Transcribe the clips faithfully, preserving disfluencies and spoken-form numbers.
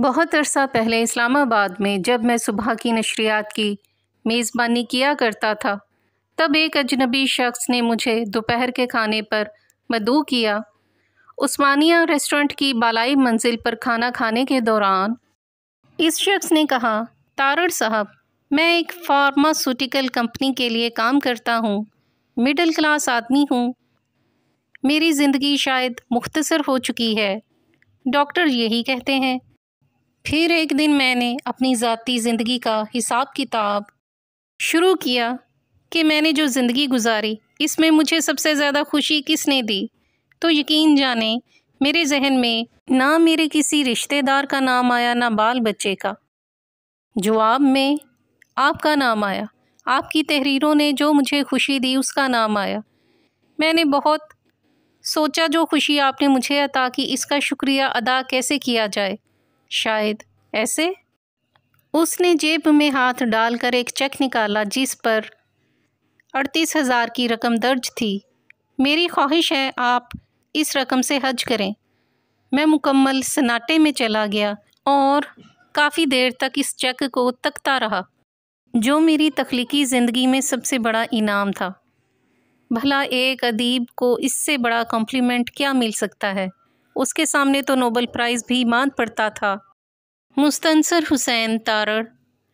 बहुत अरसा पहले इस्लामाबाद में जब मैं सुबह की नशरियात की मेज़बानी किया करता था, तब एक अजनबी शख्स ने मुझे दोपहर के खाने पर मदऊ किया। उस्मानिया रेस्टोरेंट की बालाई मंजिल पर खाना खाने के दौरान इस शख्स ने कहा, तारड़ साहब, मैं एक फार्मास्यूटिकल कंपनी के लिए काम करता हूँ, मिडिल क्लास आदमी हूँ, मेरी ज़िंदगी शायद मुख्तसर हो चुकी है, डॉक्टर यही कहते हैं। फिर एक दिन मैंने अपनी ज़ाती ज़िंदगी का हिसाब किताब शुरू किया कि मैंने जो ज़िंदगी गुजारी इसमें मुझे सबसे ज़्यादा खुशी किसने दी, तो यकीन जाने मेरे जहन में ना मेरे किसी रिश्तेदार का नाम आया, ना बाल बच्चे का। जवाब में आपका नाम आया, आपकी तहरीरों ने जो मुझे खुशी दी उसका नाम आया। मैंने बहुत सोचा जो खुशी आपने मुझे अता की इसका शुक्रिया अदा कैसे किया जाए, शायद ऐसे। उसने जेब में हाथ डालकर एक चेक निकाला जिस पर अड़तीस हज़ार की रकम दर्ज थी। मेरी ख्वाहिश है आप इस रकम से हज करें। मैं मुकम्मल सन्नाटे में चला गया और काफ़ी देर तक इस चेक को तकता रहा, जो मेरी तख्लीकी ज़िंदगी में सबसे बड़ा इनाम था। भला एक अदीब को इससे बड़ा कॉम्प्लीमेंट क्या मिल सकता है? उसके सामने तो नोबल प्राइज़ भी मान पड़ता था। मुस्तनसर हुसैन तारड़,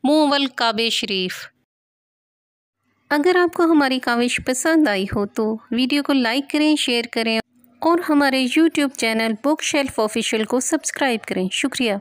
मुँह वल काबे शरीफ। अगर आपको हमारी काविश पसंद आई हो तो वीडियो को लाइक करें, शेयर करें और हमारे YouTube channel book shelf official को सब्सक्राइब करें। शुक्रिया।